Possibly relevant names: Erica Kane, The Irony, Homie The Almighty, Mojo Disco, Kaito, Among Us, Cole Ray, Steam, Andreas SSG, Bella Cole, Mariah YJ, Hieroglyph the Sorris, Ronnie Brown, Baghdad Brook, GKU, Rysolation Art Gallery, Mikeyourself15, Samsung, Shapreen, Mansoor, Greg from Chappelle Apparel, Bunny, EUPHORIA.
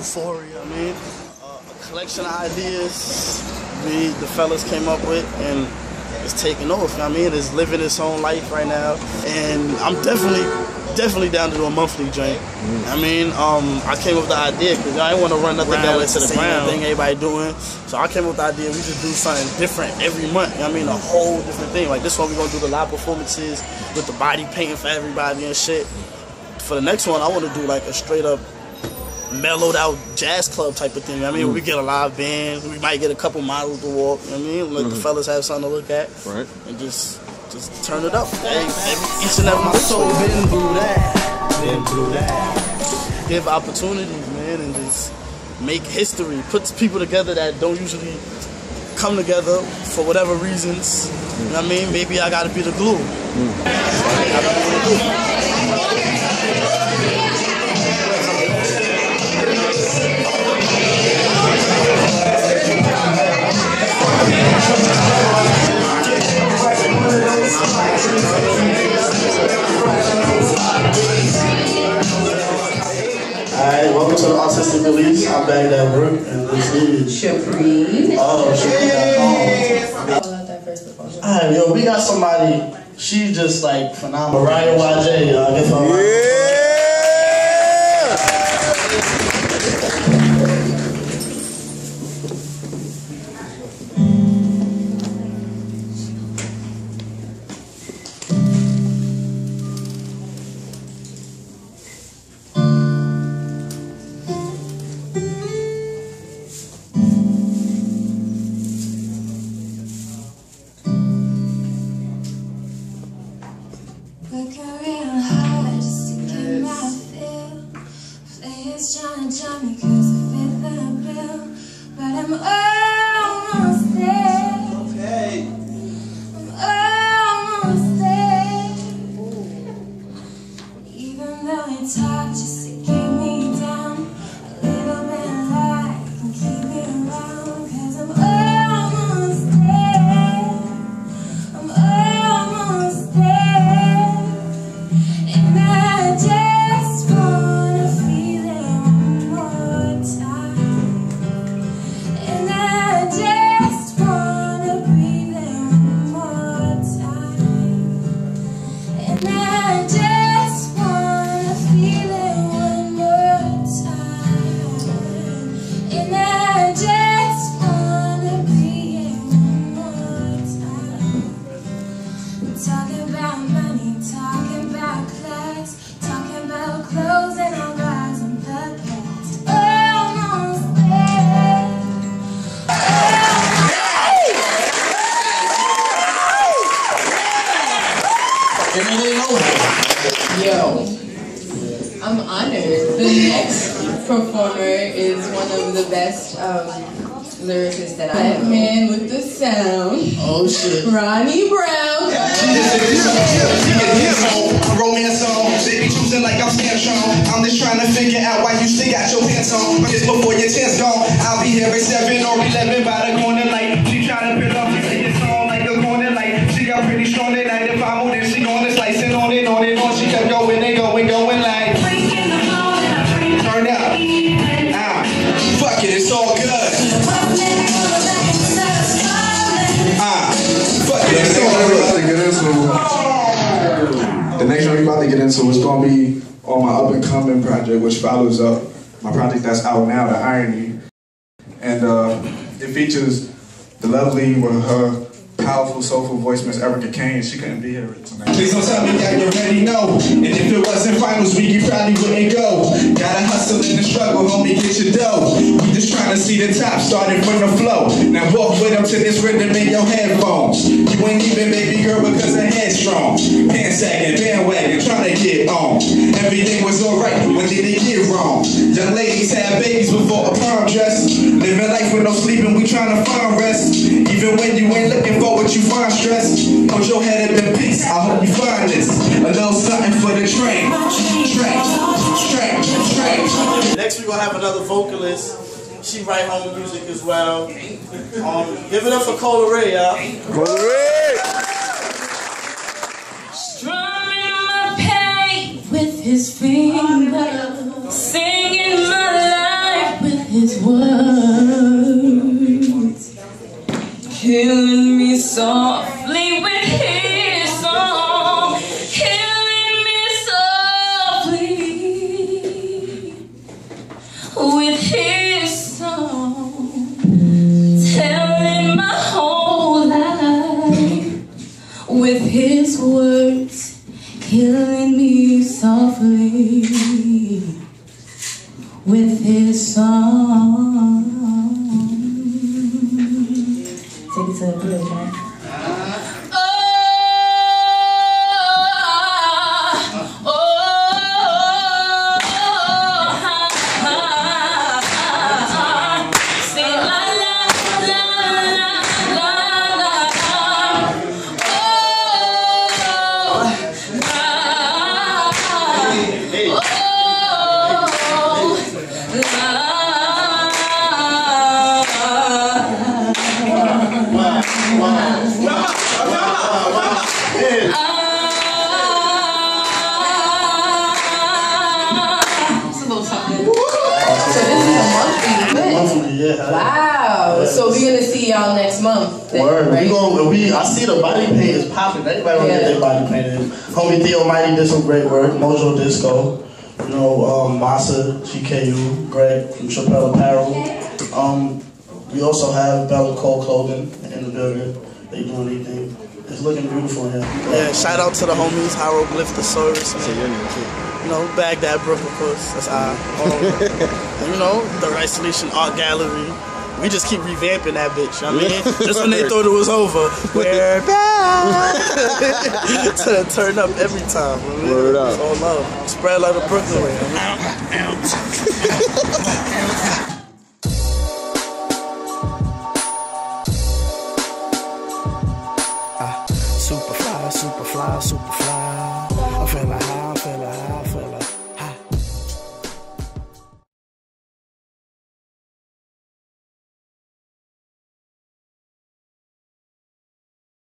Euphoria, man. A collection of ideas me, the fellas came up with, and it's taking off, you know what I mean? It's living its own life right now, and I'm definitely down to do a monthly joint. I mean, I came up with the idea because I didn't want to run nothing down into the ground thing everybody doing. So I came up with the idea we should do something different every month. You know what I mean, a whole different thing. Like this one, we're gonna do the live performances with the body painting for everybody and shit. For the next one, I want to do like a straight up mellowed out jazz club type of thing. You know what I mean, we get a live band, we might get a couple models to walk. You know what I mean, let the fellas have something to look at, right? And just turn it up. Each and every soul been through that, Give opportunities, man, and just make history. Puts people together that don't usually come together for whatever reasons. You know what I mean? Maybe I gotta be the glue. Alright, welcome to the Autistic Release. I'm back at work and this is Shapreen. Oh, Shapreen. Alright, yo, we got somebody, she's just like phenomenal. Mariah YJ, y'all. Get from Ronnie Brown. Romance song. They be choosing like I'm Samsung. I'm just trying to figure out why you still got your pants on. Just before your chance gone. I'll be here at 7 or 11 by the corner light. She trying to build up this song like a corner light. She got pretty strong tonight. If I move, then she gonna slice it on and on and on. She kept going and going like. Turn up. Ah, fuck it, it's all good. The next one we're about to get into is going to be on my up-and-coming project, which follows up my project that's out now, The Irony. And it features the lovely with her powerful, soulful voice, Miss Erica Kane. She couldn't be here tonight. Please don't tell me that you already know. And if it wasn't finals week, you probably wouldn't go. Gotta hustle in the struggle, homie, get your dough. We just trying to see the top, starting from the flow. Now walk with them to this rhythm in your headphones. You ain't even baby girl because her head's strong. Pants sagging, bandwagon, trying to get on. Everything was alright, what did they get wrong? Young ladies had babies before a prom dress. Living life with no sleeping, we trying to find rest. Even when you ain't looking for what you find stress, hold your head up in peace. I hope you find this a little something for the train. Next we gonna have another vocalist. She write home music as well. Give it up for Cole Ray, y'all. Cole Ray. Strumming my pain with his fingers, singing my life. with his song, telling my whole life with his words, killing me softly with his song. Take it to the bridge, man. So we're gonna see y'all next month. Then, word, right? I see the body paint is popping. Everybody wanna get their body painted. Homie The Almighty did some great work. Mojo Disco, you know, Masa, GKU, Greg from Chappelle Apparel. We also have Bella Cole clothing in the building. They doing anything. It's looking beautiful here. Yeah, shout out to the homies, Hieroglyph the Sorris. You know, Baghdad, Brooklyn, of course. That's I. You know, the Rysolation Art Gallery. We just keep revamping that bitch. I mean, just when they thought it was over, we're back. To turn up every time. Man. Word up. It's all love. Spread like a Brooklyn way. I mean. Super fly, super fly, super fly.